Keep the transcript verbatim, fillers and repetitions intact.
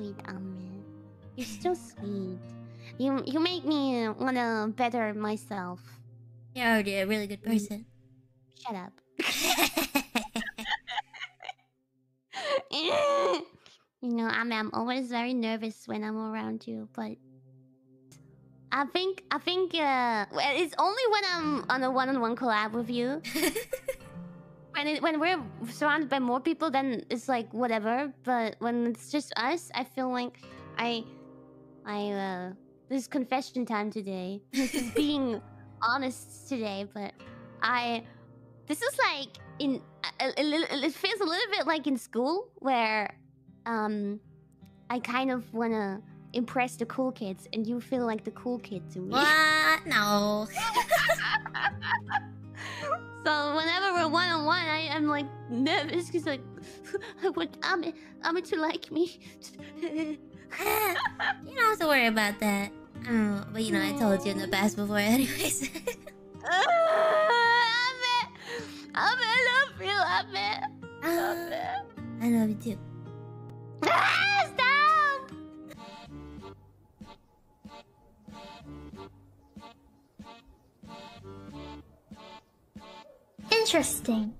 sweet, Amel. You're so sweet. You you make me want to better myself. Yeah, already a really good person. Shut up. You know, I'm I'm always very nervous when I'm around you, but I think I think uh, it's only when I'm on a one-on-one collab with you. When it, when we're surrounded by more people, then it's like whatever. But when it's just us, I feel like I I uh, this is confession time today. This is being honest today, but I. This is like in a, a, a, it feels a little bit like in school where um I kind of wanna impress the cool kids and you feel like the cool kid to me. What? No. So whenever we're one on one, I am like nervous because like I want Ame, Ame to like me. You don't have to worry about that. Oh, but you know I told you in the past before, anyways. Ame, I love you, Ame. Ame. I love you too. Ah, stop! Interesting.